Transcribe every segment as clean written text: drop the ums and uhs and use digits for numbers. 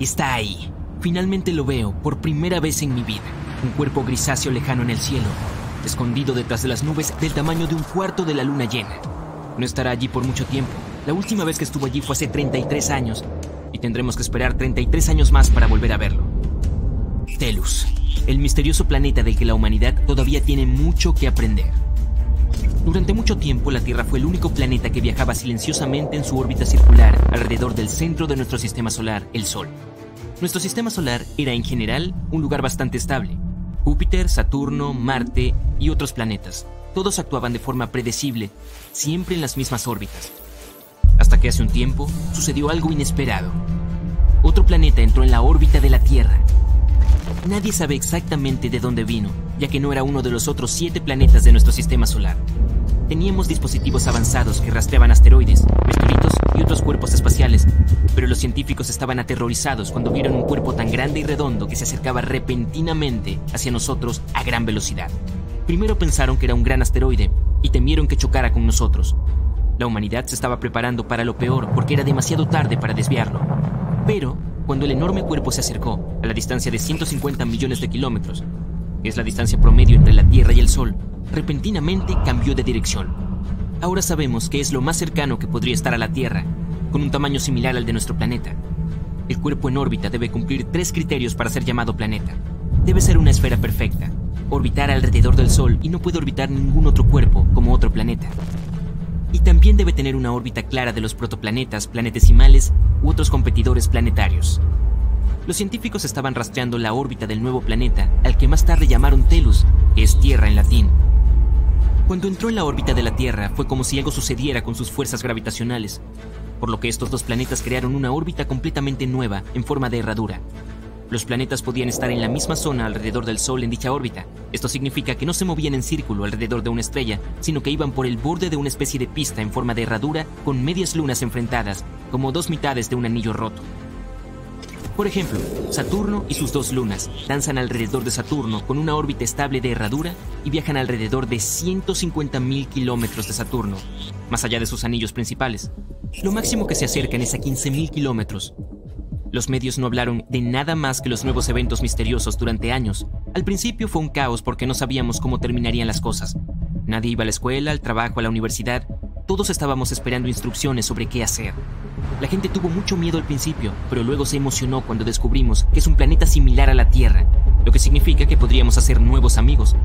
Está ahí. Finalmente lo veo, por primera vez en mi vida. Un cuerpo grisáceo lejano en el cielo, escondido detrás de las nubes del tamaño de un cuarto de la luna llena. No estará allí por mucho tiempo. La última vez que estuvo allí fue hace 33 años, y tendremos que esperar 33 años más para volver a verlo. Telus, el misterioso planeta del que la humanidad todavía tiene mucho que aprender. Durante mucho tiempo, la Tierra fue el único planeta que viajaba silenciosamente en su órbita circular alrededor del centro de nuestro sistema solar, el Sol. Nuestro sistema solar era, en general, un lugar bastante estable. Júpiter, Saturno, Marte y otros planetas, todos actuaban de forma predecible, siempre en las mismas órbitas. Hasta que hace un tiempo, sucedió algo inesperado. Otro planeta entró en la órbita de la Tierra. Nadie sabe exactamente de dónde vino, ya que no era uno de los otros 7 planetas de nuestro sistema solar. Teníamos dispositivos avanzados que rastreaban asteroides, meteoritos y otros cuerpos espaciales, pero los científicos estaban aterrorizados cuando vieron un cuerpo tan grande y redondo que se acercaba repentinamente hacia nosotros a gran velocidad. Primero pensaron que era un gran asteroide y temieron que chocara con nosotros. La humanidad se estaba preparando para lo peor porque era demasiado tarde para desviarlo. Pero cuando el enorme cuerpo se acercó a la distancia de 150 millones de kilómetros, que es la distancia promedio entre la Tierra y el Sol, repentinamente cambió de dirección. Ahora sabemos que es lo más cercano que podría estar a la Tierra, con un tamaño similar al de nuestro planeta. El cuerpo en órbita debe cumplir 3 criterios para ser llamado planeta. Debe ser una esfera perfecta, orbitar alrededor del Sol y no puede orbitar ningún otro cuerpo como otro planeta. Y también debe tener una órbita clara de los protoplanetas, planetesimales u otros competidores planetarios. Los científicos estaban rastreando la órbita del nuevo planeta, al que más tarde llamaron Telus, que es Tierra en latín. Cuando entró en la órbita de la Tierra fue como si algo sucediera con sus fuerzas gravitacionales, por lo que estos dos planetas crearon una órbita completamente nueva en forma de herradura. Los planetas podían estar en la misma zona alrededor del Sol en dicha órbita. Esto significa que no se movían en círculo alrededor de una estrella, sino que iban por el borde de una especie de pista en forma de herradura con medias lunas enfrentadas, como dos mitades de un anillo roto. Por ejemplo, Saturno y sus 2 lunas danzan alrededor de Saturno con una órbita estable de herradura y viajan alrededor de 150.000 kilómetros de Saturno, más allá de sus anillos principales. Lo máximo que se acercan es a 15.000 kilómetros. Los medios no hablaron de nada más que los nuevos eventos misteriosos durante años. Al principio fue un caos porque no sabíamos cómo terminarían las cosas. Nadie iba a la escuela, al trabajo, a la universidad. Todos estábamos esperando instrucciones sobre qué hacer. La gente tuvo mucho miedo al principio, pero luego se emocionó cuando descubrimos que es un planeta similar a la Tierra, lo que significa que podríamos hacer nuevos amigos.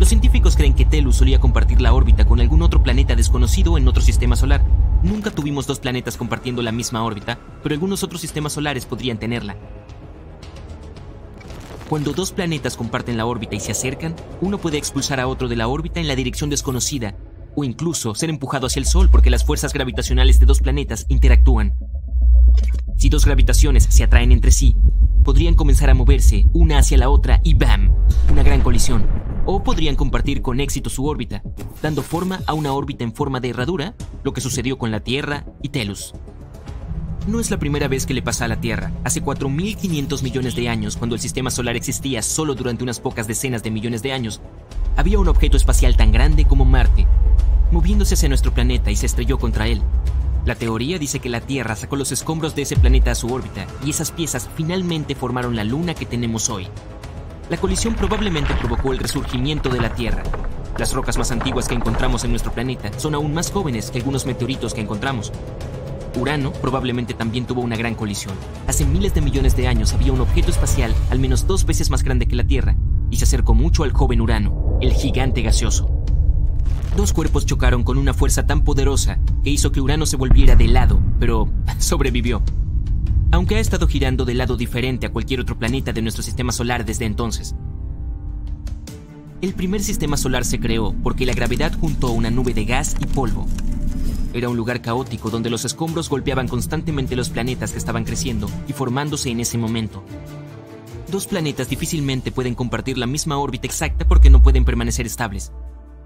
Los científicos creen que Telus solía compartir la órbita con algún otro planeta desconocido en otro sistema solar. Nunca tuvimos 2 planetas compartiendo la misma órbita, pero algunos otros sistemas solares podrían tenerla. Cuando 2 planetas comparten la órbita y se acercan, uno puede expulsar a otro de la órbita en la dirección desconocida, o incluso ser empujado hacia el Sol porque las fuerzas gravitacionales de 2 planetas interactúan. Si 2 gravitaciones se atraen entre sí, podrían comenzar a moverse una hacia la otra y ¡bam!, una gran colisión. O podrían compartir con éxito su órbita, dando forma a una órbita en forma de herradura, lo que sucedió con la Tierra y Telus. No es la primera vez que le pasa a la Tierra. Hace 4.500 millones de años, cuando el sistema solar existía solo durante unas pocas decenas de millones de años, había un objeto espacial tan grande como Marte, moviéndose hacia nuestro planeta y se estrelló contra él. La teoría dice que la Tierra sacó los escombros de ese planeta a su órbita y esas piezas finalmente formaron la Luna que tenemos hoy. La colisión probablemente provocó el resurgimiento de la Tierra. Las rocas más antiguas que encontramos en nuestro planeta son aún más jóvenes que algunos meteoritos que encontramos. Urano probablemente también tuvo una gran colisión. Hace miles de millones de años había un objeto espacial al menos 2 veces más grande que la Tierra y se acercó mucho al joven Urano, el gigante gaseoso. 2 cuerpos chocaron con una fuerza tan poderosa que hizo que Urano se volviera de lado, pero sobrevivió. Aunque ha estado girando de lado diferente a cualquier otro planeta de nuestro sistema solar desde entonces. El primer sistema solar se creó porque la gravedad juntó una nube de gas y polvo. Era un lugar caótico donde los escombros golpeaban constantemente los planetas que estaban creciendo y formándose en ese momento. 2 planetas difícilmente pueden compartir la misma órbita exacta porque no pueden permanecer estables.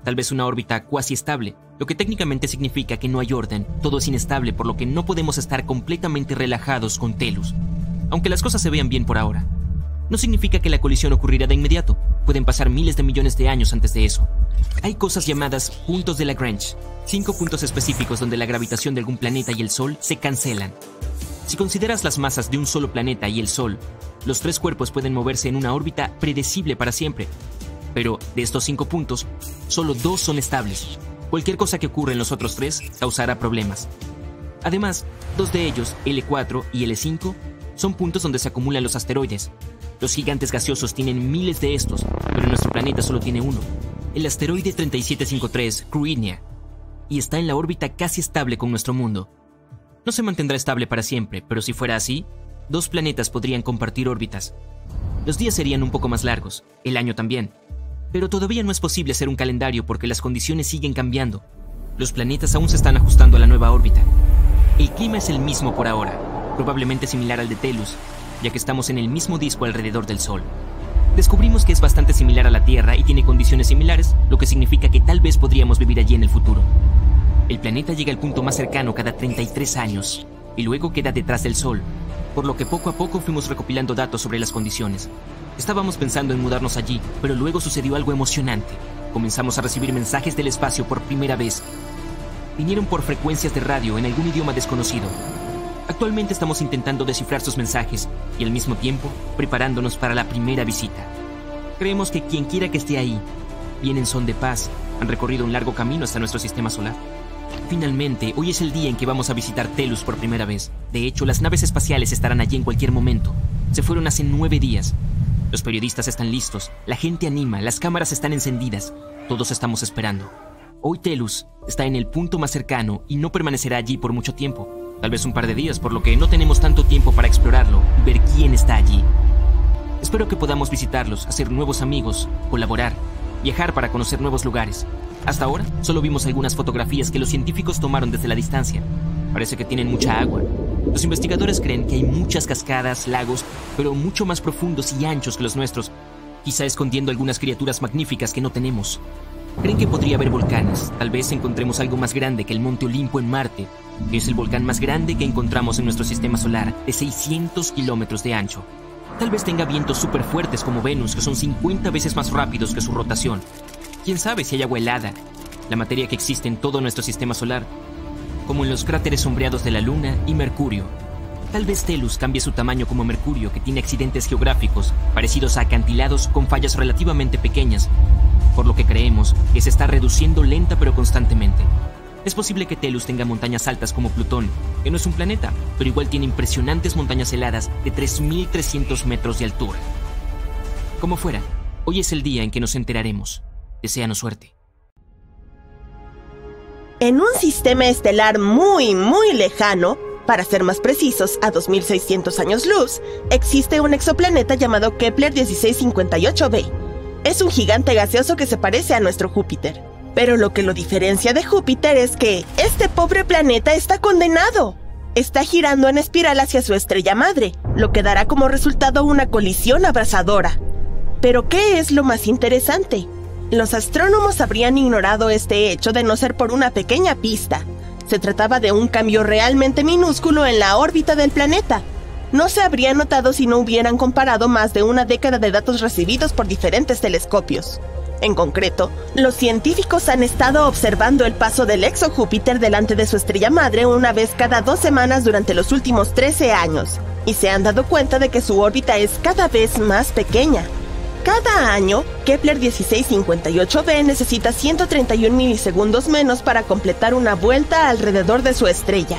Tal vez una órbita cuasi estable, lo que técnicamente significa que no hay orden, todo es inestable, por lo que no podemos estar completamente relajados con Telus, aunque las cosas se vean bien por ahora. No significa que la colisión ocurrirá de inmediato, pueden pasar miles de millones de años antes de eso. Hay cosas llamadas puntos de Lagrange, 5 puntos específicos donde la gravitación de algún planeta y el Sol se cancelan. Si consideras las masas de un solo planeta y el Sol, los tres cuerpos pueden moverse en una órbita predecible para siempre. Pero de estos 5 puntos, solo 2 son estables. Cualquier cosa que ocurra en los otros 3 causará problemas. Además, 2 de ellos, L4 y L5, son puntos donde se acumulan los asteroides. Los gigantes gaseosos tienen miles de estos, pero nuestro planeta solo tiene uno. El asteroide 3753 Kruidnia, y está en la órbita casi estable con nuestro mundo. No se mantendrá estable para siempre, pero si fuera así, 2 planetas podrían compartir órbitas. Los días serían un poco más largos, el año también. Pero todavía no es posible hacer un calendario porque las condiciones siguen cambiando. Los planetas aún se están ajustando a la nueva órbita. El clima es el mismo por ahora, probablemente similar al de Telus, ya que estamos en el mismo disco alrededor del Sol. Descubrimos que es bastante similar a la Tierra y tiene condiciones similares, lo que significa que tal vez podríamos vivir allí en el futuro. El planeta llega al punto más cercano cada 33 años, y luego queda detrás del Sol, por lo que poco a poco fuimos recopilando datos sobre las condiciones. Estábamos pensando en mudarnos allí, pero luego sucedió algo emocionante. Comenzamos a recibir mensajes del espacio por primera vez. Vinieron por frecuencias de radio en algún idioma desconocido. Actualmente estamos intentando descifrar sus mensajes y al mismo tiempo preparándonos para la primera visita. Creemos que quienquiera que esté ahí, viene en son de paz, han recorrido un largo camino hasta nuestro sistema solar. Finalmente, hoy es el día en que vamos a visitar Telus por primera vez. De hecho, las naves espaciales estarán allí en cualquier momento. Se fueron hace 9 días. Los periodistas están listos, la gente anima, las cámaras están encendidas. Todos estamos esperando. Hoy Telus está en el punto más cercano y no permanecerá allí por mucho tiempo. Tal vez un par de días, por lo que no tenemos tanto tiempo para explorarlo y ver quién está allí. Espero que podamos visitarlos, hacer nuevos amigos, colaborar, viajar para conocer nuevos lugares. Hasta ahora, solo vimos algunas fotografías que los científicos tomaron desde la distancia. Parece que tienen mucha agua. Los investigadores creen que hay muchas cascadas, lagos, pero mucho más profundos y anchos que los nuestros, quizá escondiendo algunas criaturas magníficas que no tenemos. Creen que podría haber volcanes. Tal vez encontremos algo más grande que el Monte Olimpo en Marte, que es el volcán más grande que encontramos en nuestro sistema solar, de 600 kilómetros de ancho. Tal vez tenga vientos súper fuertes como Venus, que son 50 veces más rápidos que su rotación. ¿Quién sabe si hay agua helada? La materia que existe en todo nuestro sistema solar, como en los cráteres sombreados de la Luna y Mercurio. Tal vez Telus cambie su tamaño como Mercurio, que tiene accidentes geográficos parecidos a acantilados con fallas relativamente pequeñas, por lo que creemos que se está reduciendo lenta pero constantemente. Es posible que Telus tenga montañas altas como Plutón, que no es un planeta, pero igual tiene impresionantes montañas heladas de 3.300 metros de altura. Como fuera, hoy es el día en que nos enteraremos. Deséanos suerte. En un sistema estelar muy, muy lejano, para ser más precisos, a 2.600 años luz, existe un exoplaneta llamado Kepler-1658b. Es un gigante gaseoso que se parece a nuestro Júpiter. Pero lo que lo diferencia de Júpiter es que este pobre planeta está condenado. Está girando en espiral hacia su estrella madre, lo que dará como resultado una colisión abrasadora. Pero ¿qué es lo más interesante? Los astrónomos habrían ignorado este hecho de no ser por una pequeña pista. Se trataba de un cambio realmente minúsculo en la órbita del planeta. No se habría notado si no hubieran comparado más de una década de datos recibidos por diferentes telescopios. En concreto, los científicos han estado observando el paso del exojúpiter delante de su estrella madre una vez cada 2 semanas durante los últimos 13 años, y se han dado cuenta de que su órbita es cada vez más pequeña. Cada año, Kepler-1658b necesita 131 milisegundos menos para completar una vuelta alrededor de su estrella.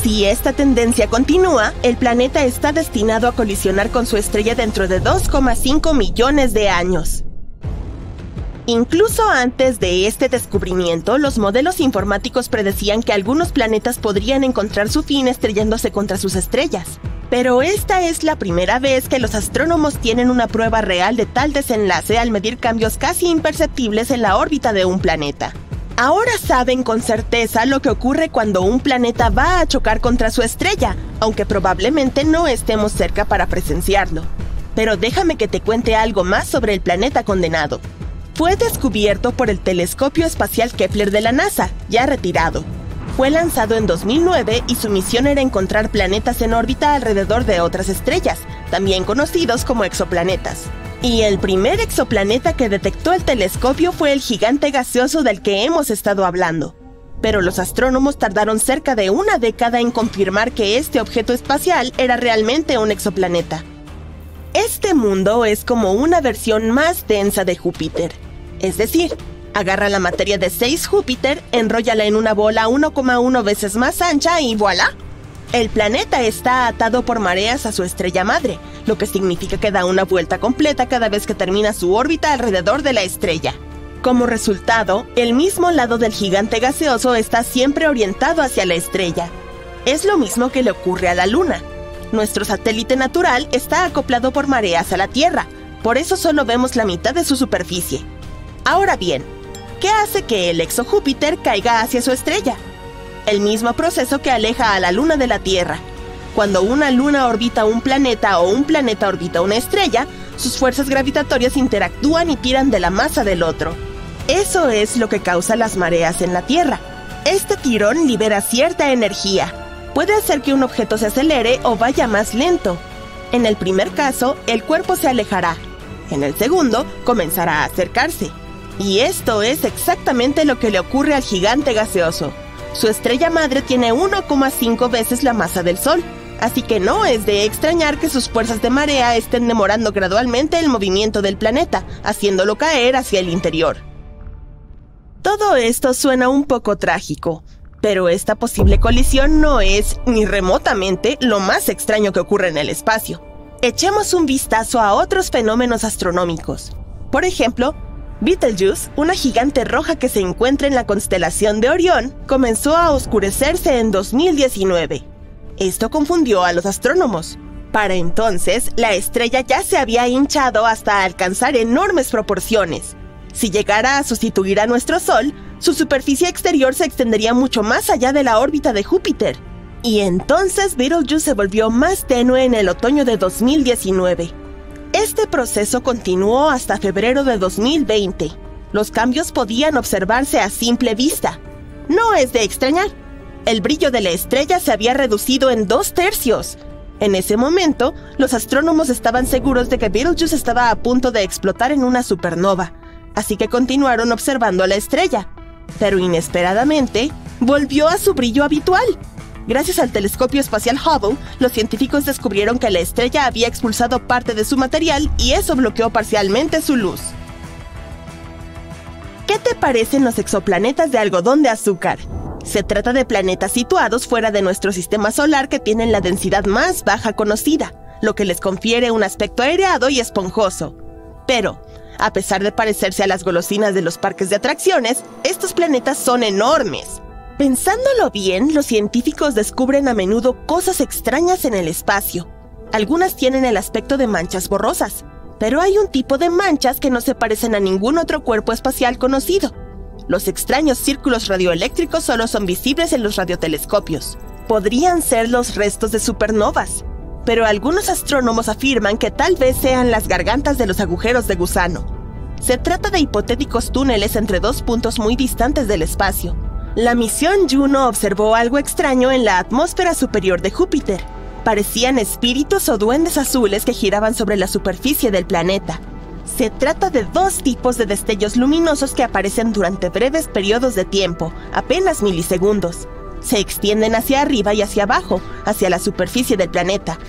Si esta tendencia continúa, el planeta está destinado a colisionar con su estrella dentro de 2,5 millones de años. Incluso antes de este descubrimiento, los modelos informáticos predecían que algunos planetas podrían encontrar su fin estrellándose contra sus estrellas. Pero esta es la primera vez que los astrónomos tienen una prueba real de tal desenlace al medir cambios casi imperceptibles en la órbita de un planeta. Ahora saben con certeza lo que ocurre cuando un planeta va a chocar contra su estrella, aunque probablemente no estemos cerca para presenciarlo. Pero déjame que te cuente algo más sobre el planeta condenado. Fue descubierto por el telescopio espacial Kepler de la NASA, ya retirado. Fue lanzado en 2009 y su misión era encontrar planetas en órbita alrededor de otras estrellas, también conocidos como exoplanetas. Y el primer exoplaneta que detectó el telescopio fue el gigante gaseoso del que hemos estado hablando. pero los astrónomos tardaron cerca de una década en confirmar que este objeto espacial era realmente un exoplaneta. Este mundo es como una versión más densa de Júpiter, es decir, agarra la materia de 6 Júpiter, enróllala en una bola 1,1 veces más ancha y ¡voilá! El planeta está atado por mareas a su estrella madre, lo que significa que da una vuelta completa cada vez que termina su órbita alrededor de la estrella. Como resultado, el mismo lado del gigante gaseoso está siempre orientado hacia la estrella. Es lo mismo que le ocurre a la Luna. Nuestro satélite natural está acoplado por mareas a la Tierra, por eso solo vemos la mitad de su superficie. Ahora bien, ¿qué hace que el exojúpiter caiga hacia su estrella? El mismo proceso que aleja a la Luna de la Tierra. Cuando una luna orbita un planeta o un planeta orbita una estrella, sus fuerzas gravitatorias interactúan y tiran de la masa del otro. Eso es lo que causa las mareas en la Tierra. Este tirón libera cierta energía. Puede hacer que un objeto se acelere o vaya más lento. En el primer caso, el cuerpo se alejará. En el segundo, comenzará a acercarse. Y esto es exactamente lo que le ocurre al gigante gaseoso. Su estrella madre tiene 1,5 veces la masa del Sol, así que no es de extrañar que sus fuerzas de marea estén demorando gradualmente el movimiento del planeta, haciéndolo caer hacia el interior. Todo esto suena un poco trágico, pero esta posible colisión no es, ni remotamente, lo más extraño que ocurre en el espacio. Echemos un vistazo a otros fenómenos astronómicos. Por ejemplo, Betelgeuse, una gigante roja que se encuentra en la constelación de Orión, comenzó a oscurecerse en 2019. Esto confundió a los astrónomos. Para entonces, la estrella ya se había hinchado hasta alcanzar enormes proporciones. Si llegara a sustituir a nuestro Sol, su superficie exterior se extendería mucho más allá de la órbita de Júpiter. Y entonces Betelgeuse se volvió más tenue en el otoño de 2019. Este proceso continuó hasta febrero de 2020. Los cambios podían observarse a simple vista. No es de extrañar. El brillo de la estrella se había reducido en 2/3. En ese momento, los astrónomos estaban seguros de que Betelgeuse estaba a punto de explotar en una supernova, así que continuaron observando a la estrella. Pero inesperadamente, volvió a su brillo habitual. Gracias al telescopio espacial Hubble, los científicos descubrieron que la estrella había expulsado parte de su material y eso bloqueó parcialmente su luz. ¿Qué te parecen los exoplanetas de algodón de azúcar? Se trata de planetas situados fuera de nuestro sistema solar que tienen la densidad más baja conocida, lo que les confiere un aspecto aireado y esponjoso. Pero, a pesar de parecerse a las golosinas de los parques de atracciones, estos planetas son enormes. Pensándolo bien, los científicos descubren a menudo cosas extrañas en el espacio. Algunas tienen el aspecto de manchas borrosas, pero hay un tipo de manchas que no se parecen a ningún otro cuerpo espacial conocido. Los extraños círculos radioeléctricos solo son visibles en los radiotelescopios. Podrían ser los restos de supernovas, pero algunos astrónomos afirman que tal vez sean las gargantas de los agujeros de gusano. Se trata de hipotéticos túneles entre dos puntos muy distantes del espacio. La misión Juno observó algo extraño en la atmósfera superior de Júpiter. Parecían espíritus o duendes azules que giraban sobre la superficie del planeta. Se trata de dos tipos de destellos luminosos que aparecen durante breves periodos de tiempo, apenas milisegundos. Se extienden hacia arriba y hacia abajo, hacia la superficie del planeta.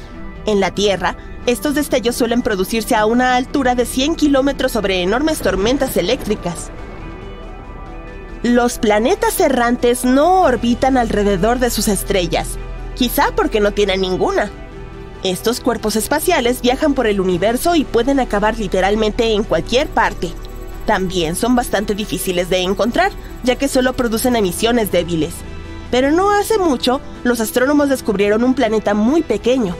En la Tierra, estos destellos suelen producirse a una altura de 100 kilómetros sobre enormes tormentas eléctricas. Los planetas errantes no orbitan alrededor de sus estrellas, quizá porque no tienen ninguna. Estos cuerpos espaciales viajan por el universo y pueden acabar literalmente en cualquier parte. También son bastante difíciles de encontrar, ya que solo producen emisiones débiles. Pero no hace mucho, los astrónomos descubrieron un planeta muy pequeño.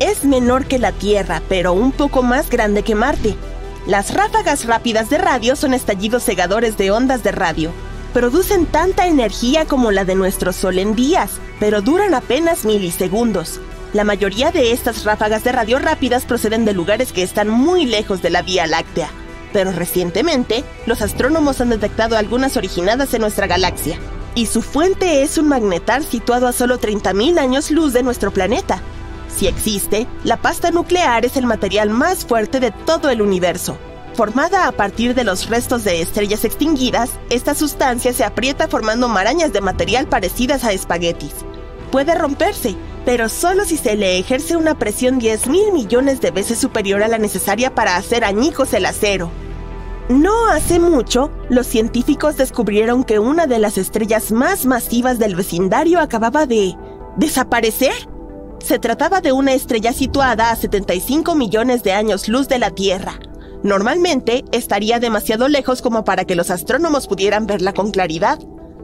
Es menor que la Tierra, pero un poco más grande que Marte. Las ráfagas rápidas de radio son estallidos cegadores de ondas de radio. Producen tanta energía como la de nuestro Sol en días, pero duran apenas milisegundos. La mayoría de estas ráfagas de radio rápidas proceden de lugares que están muy lejos de la Vía Láctea, pero recientemente los astrónomos han detectado algunas originadas en nuestra galaxia, y su fuente es un magnetar situado a solo 30.000 años luz de nuestro planeta. Si existe, la pasta nuclear es el material más fuerte de todo el universo. Formada a partir de los restos de estrellas extinguidas, esta sustancia se aprieta formando marañas de material parecidas a espaguetis. Puede romperse, pero solo si se le ejerce una presión 10.000 millones de veces superior a la necesaria para hacer añicos el acero. No hace mucho, los científicos descubrieron que una de las estrellas más masivas del vecindario acababa de desaparecer. Se trataba de una estrella situada a 75 millones de años luz de la Tierra. Normalmente, estaría demasiado lejos como para que los astrónomos pudieran verla con claridad,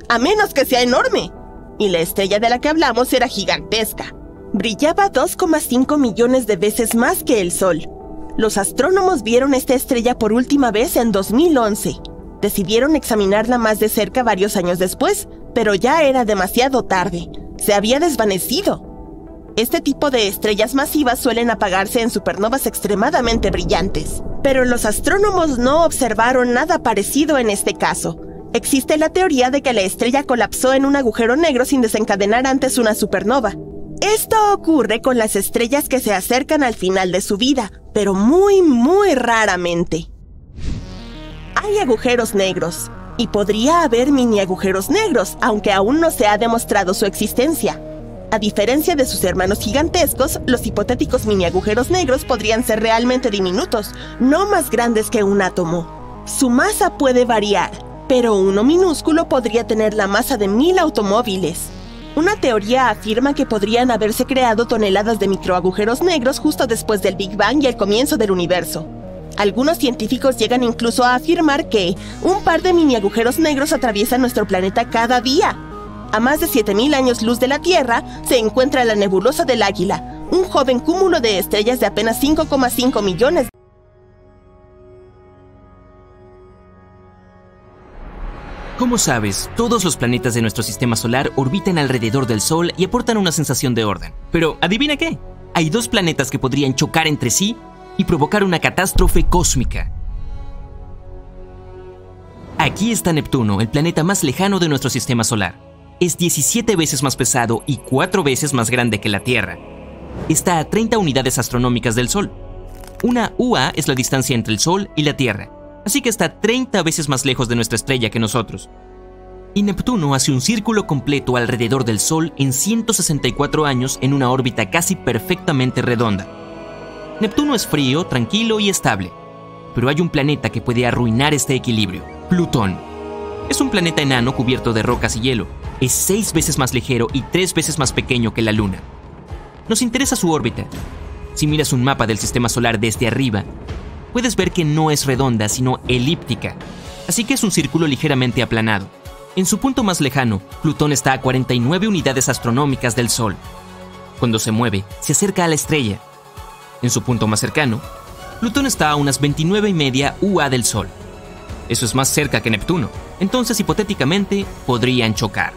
a menos que sea enorme. Y la estrella de la que hablamos era gigantesca. Brillaba 2,5 millones de veces más que el Sol. Los astrónomos vieron esta estrella por última vez en 2011. Decidieron examinarla más de cerca varios años después, pero ya era demasiado tarde. Se había desvanecido. Este tipo de estrellas masivas suelen apagarse en supernovas extremadamente brillantes. Pero los astrónomos no observaron nada parecido en este caso. Existe la teoría de que la estrella colapsó en un agujero negro sin desencadenar antes una supernova. Esto ocurre con las estrellas que se acercan al final de su vida, pero muy raramente. Hay agujeros negros, y podría haber mini agujeros negros, aunque aún no se ha demostrado su existencia. A diferencia de sus hermanos gigantescos, los hipotéticos mini agujeros negros podrían ser realmente diminutos, no más grandes que un átomo. Su masa puede variar, pero uno minúsculo podría tener la masa de 1000 automóviles. Una teoría afirma que podrían haberse creado toneladas de microagujeros negros justo después del Big Bang y el comienzo del universo. Algunos científicos llegan incluso a afirmar que un par de mini agujeros negros atraviesan nuestro planeta cada día. A más de 7.000 años luz de la Tierra, se encuentra la nebulosa del Águila, un joven cúmulo de estrellas de apenas 5,5 millones. Como sabes, todos los planetas de nuestro sistema solar orbitan alrededor del Sol y aportan una sensación de orden. Pero, ¿adivina qué? Hay dos planetas que podrían chocar entre sí y provocar una catástrofe cósmica. Aquí está Neptuno, el planeta más lejano de nuestro sistema solar. Es 17 veces más pesado y 4 veces más grande que la Tierra. Está a 30 unidades astronómicas del Sol. Una UA es la distancia entre el Sol y la Tierra, así que está 30 veces más lejos de nuestra estrella que nosotros. Y Neptuno hace un círculo completo alrededor del Sol en 164 años en una órbita casi perfectamente redonda. Neptuno es frío, tranquilo y estable, pero hay un planeta que puede arruinar este equilibrio: Plutón. Es un planeta enano cubierto de rocas y hielo. Es 6 veces más ligero y 3 veces más pequeño que la Luna. Nos interesa su órbita. Si miras un mapa del sistema solar desde arriba, puedes ver que no es redonda, sino elíptica. Así que es un círculo ligeramente aplanado. En su punto más lejano, Plutón está a 49 unidades astronómicas del Sol. Cuando se mueve, se acerca a la estrella. En su punto más cercano, Plutón está a unas 29,5 UA del Sol. Eso es más cerca que Neptuno, entonces hipotéticamente podrían chocar.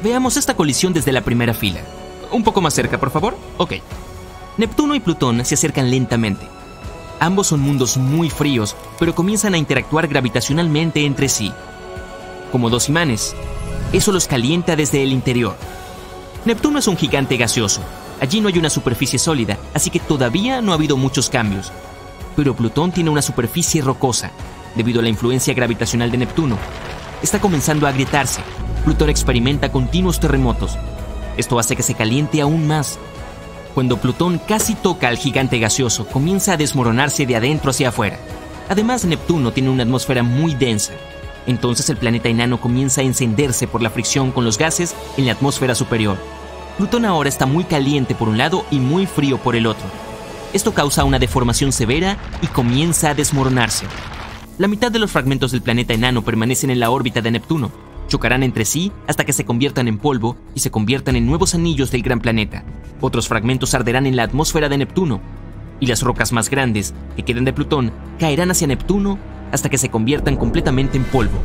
Veamos esta colisión desde la primera fila. Un poco más cerca, por favor. Ok. Neptuno y Plutón se acercan lentamente. Ambos son mundos muy fríos, pero comienzan a interactuar gravitacionalmente entre sí. Como dos imanes, eso los calienta desde el interior. Neptuno es un gigante gaseoso. Allí no hay una superficie sólida, así que todavía no ha habido muchos cambios. Pero Plutón tiene una superficie rocosa. Debido a la influencia gravitacional de Neptuno, está comenzando a agrietarse. Plutón experimenta continuos terremotos. Esto hace que se caliente aún más. Cuando Plutón casi toca al gigante gaseoso, comienza a desmoronarse de adentro hacia afuera. Además, Neptuno tiene una atmósfera muy densa. Entonces el planeta enano comienza a encenderse por la fricción con los gases en la atmósfera superior. Plutón ahora está muy caliente por un lado y muy frío por el otro. Esto causa una deformación severa y comienza a desmoronarse. La mitad de los fragmentos del planeta enano permanecen en la órbita de Neptuno. Chocarán entre sí hasta que se conviertan en polvo y se conviertan en nuevos anillos del gran planeta. Otros fragmentos arderán en la atmósfera de Neptuno. Y las rocas más grandes, que quedan de Plutón, caerán hacia Neptuno hasta que se conviertan completamente en polvo.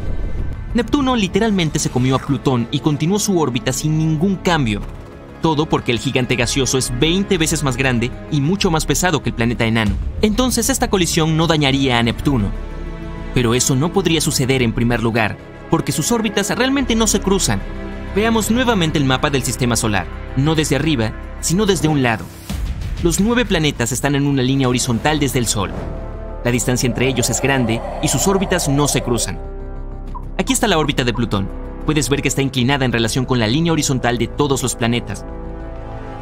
Neptuno literalmente se comió a Plutón y continuó su órbita sin ningún cambio. Todo porque el gigante gaseoso es 20 veces más grande y mucho más pesado que el planeta enano. Entonces esta colisión no dañaría a Neptuno. Pero eso no podría suceder en primer lugar, porque sus órbitas realmente no se cruzan. Veamos nuevamente el mapa del sistema solar, no desde arriba, sino desde un lado. Los 9 planetas están en una línea horizontal desde el Sol. La distancia entre ellos es grande y sus órbitas no se cruzan. Aquí está la órbita de Plutón. Puedes ver que está inclinada en relación con la línea horizontal de todos los planetas.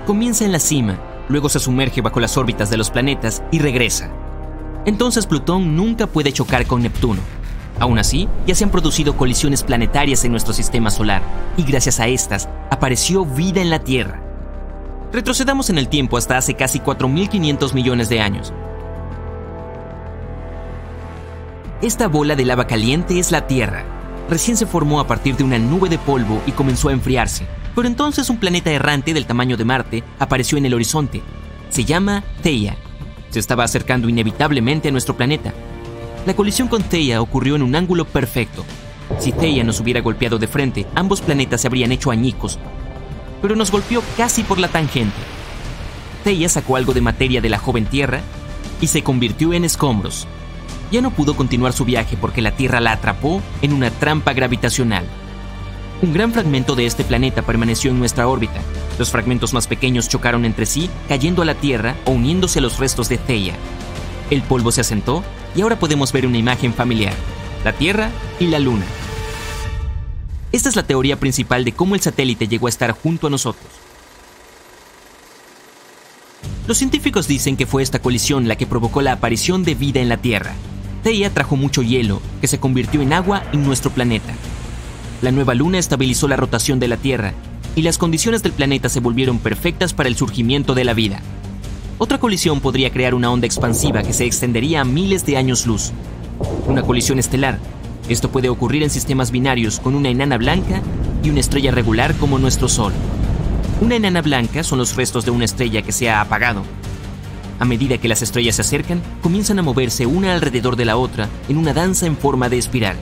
Comienza en la cima, luego se sumerge bajo las órbitas de los planetas y regresa. Entonces Plutón nunca puede chocar con Neptuno. Aún así, ya se han producido colisiones planetarias en nuestro sistema solar, y gracias a estas, apareció vida en la Tierra. Retrocedamos en el tiempo hasta hace casi 4.500 millones de años. Esta bola de lava caliente es la Tierra. Recién se formó a partir de una nube de polvo y comenzó a enfriarse, pero entonces un planeta errante del tamaño de Marte apareció en el horizonte. Se llama Theia. Se estaba acercando inevitablemente a nuestro planeta. La colisión con Theia ocurrió en un ángulo perfecto. Si Theia nos hubiera golpeado de frente, ambos planetas se habrían hecho añicos. Pero nos golpeó casi por la tangente. Theia sacó algo de materia de la joven Tierra y se convirtió en escombros. Ya no pudo continuar su viaje porque la Tierra la atrapó en una trampa gravitacional. Un gran fragmento de este planeta permaneció en nuestra órbita. Los fragmentos más pequeños chocaron entre sí, cayendo a la Tierra o uniéndose a los restos de Theia. El polvo se asentó y ahora podemos ver una imagen familiar: la Tierra y la Luna. Esta es la teoría principal de cómo el satélite llegó a estar junto a nosotros. Los científicos dicen que fue esta colisión la que provocó la aparición de vida en la Tierra. Theia trajo mucho hielo, que se convirtió en agua en nuestro planeta. La nueva Luna estabilizó la rotación de la Tierra, y las condiciones del planeta se volvieron perfectas para el surgimiento de la vida. Otra colisión podría crear una onda expansiva que se extendería a miles de años luz. Una colisión estelar. Esto puede ocurrir en sistemas binarios con una enana blanca y una estrella regular como nuestro Sol. Una enana blanca son los restos de una estrella que se ha apagado. A medida que las estrellas se acercan, comienzan a moverse una alrededor de la otra en una danza en forma de espiral.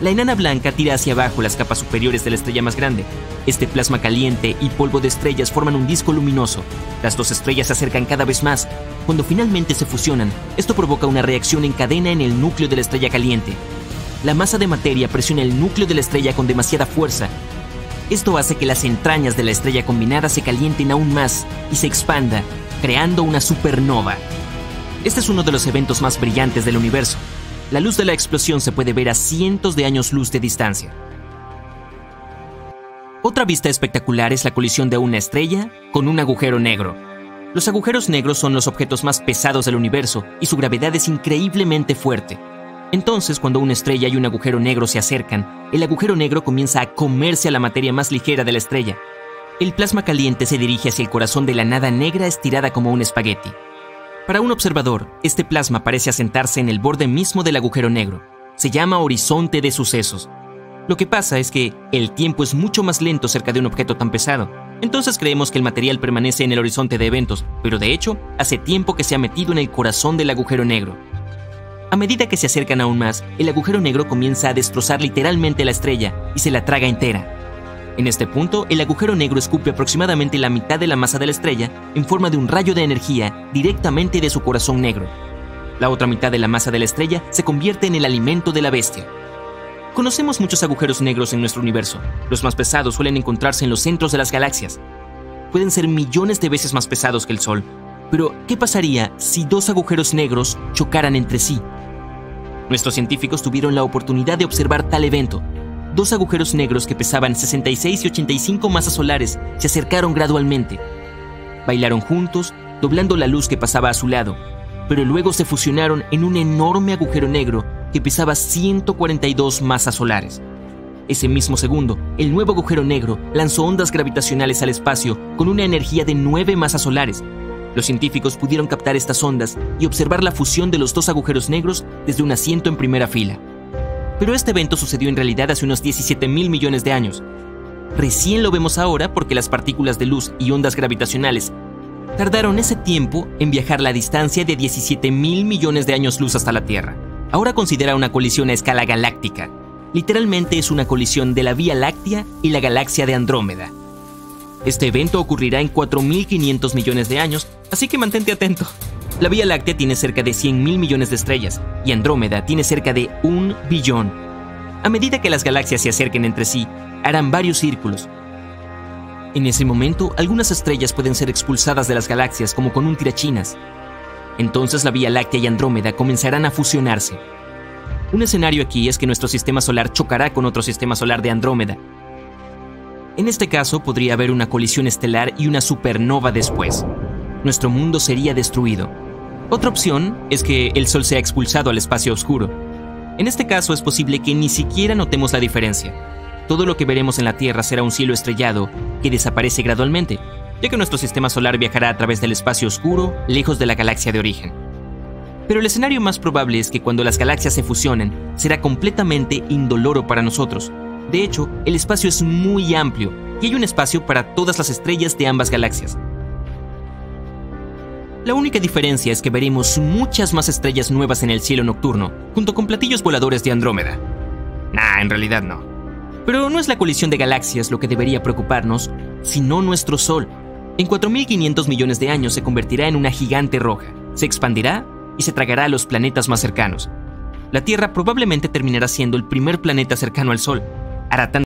La enana blanca tira hacia abajo las capas superiores de la estrella más grande. Este plasma caliente y polvo de estrellas forman un disco luminoso. Las dos estrellas se acercan cada vez más. Cuando finalmente se fusionan, esto provoca una reacción en cadena en el núcleo de la estrella caliente. La masa de materia presiona el núcleo de la estrella con demasiada fuerza. Esto hace que las entrañas de la estrella combinada se calienten aún más y se expanda, creando una supernova. Este es uno de los eventos más brillantes del universo. La luz de la explosión se puede ver a cientos de años luz de distancia. Otra vista espectacular es la colisión de una estrella con un agujero negro. Los agujeros negros son los objetos más pesados del universo y su gravedad es increíblemente fuerte. Entonces, cuando una estrella y un agujero negro se acercan, el agujero negro comienza a comerse a la materia más ligera de la estrella. El plasma caliente se dirige hacia el corazón de la nada negra estirada como un espagueti. Para un observador, este plasma parece asentarse en el borde mismo del agujero negro. Se llama horizonte de sucesos. Lo que pasa es que el tiempo es mucho más lento cerca de un objeto tan pesado. Entonces creemos que el material permanece en el horizonte de eventos, pero de hecho, hace tiempo que se ha metido en el corazón del agujero negro. A medida que se acercan aún más, el agujero negro comienza a destrozar literalmente la estrella y se la traga entera. En este punto, el agujero negro escupe aproximadamente la mitad de la masa de la estrella en forma de un rayo de energía directamente de su corazón negro. La otra mitad de la masa de la estrella se convierte en el alimento de la bestia. Conocemos muchos agujeros negros en nuestro universo. Los más pesados suelen encontrarse en los centros de las galaxias. Pueden ser millones de veces más pesados que el Sol. Pero, ¿qué pasaría si dos agujeros negros chocaran entre sí? Nuestros científicos tuvieron la oportunidad de observar tal evento. Dos agujeros negros que pesaban 66 y 85 masas solares se acercaron gradualmente. Bailaron juntos, doblando la luz que pasaba a su lado, pero luego se fusionaron en un enorme agujero negro que pesaba 142 masas solares. Ese mismo segundo, el nuevo agujero negro lanzó ondas gravitacionales al espacio con una energía de 9 masas solares. Los científicos pudieron captar estas ondas y observar la fusión de los dos agujeros negros desde un asiento en primera fila. Pero este evento sucedió en realidad hace unos 17.000 millones de años. Recién lo vemos ahora porque las partículas de luz y ondas gravitacionales tardaron ese tiempo en viajar la distancia de 17.000 millones de años luz hasta la Tierra. Ahora considera una colisión a escala galáctica. Literalmente es una colisión de la Vía Láctea y la galaxia de Andrómeda. Este evento ocurrirá en 4.500 millones de años, así que mantente atento. La Vía Láctea tiene cerca de 100.000 millones de estrellas, y Andrómeda tiene cerca de 1 billón. A medida que las galaxias se acerquen entre sí, harán varios círculos. En ese momento, algunas estrellas pueden ser expulsadas de las galaxias como con un tirachinas. Entonces la Vía Láctea y Andrómeda comenzarán a fusionarse. Un escenario aquí es que nuestro sistema solar chocará con otro sistema solar de Andrómeda. En este caso podría haber una colisión estelar y una supernova después. Nuestro mundo sería destruido. Otra opción es que el Sol sea expulsado al espacio oscuro. En este caso es posible que ni siquiera notemos la diferencia. Todo lo que veremos en la Tierra será un cielo estrellado que desaparece gradualmente, ya que nuestro sistema solar viajará a través del espacio oscuro, lejos de la galaxia de origen. Pero el escenario más probable es que cuando las galaxias se fusionen, será completamente indoloro para nosotros. De hecho, el espacio es muy amplio y hay un espacio para todas las estrellas de ambas galaxias. La única diferencia es que veremos muchas más estrellas nuevas en el cielo nocturno, junto con platillos voladores de Andrómeda. Nah, en realidad no. Pero no es la colisión de galaxias lo que debería preocuparnos, sino nuestro Sol. En 4.500 millones de años se convertirá en una gigante roja, se expandirá y se tragará a los planetas más cercanos. La Tierra probablemente terminará siendo el primer planeta cercano al Sol. Hará tan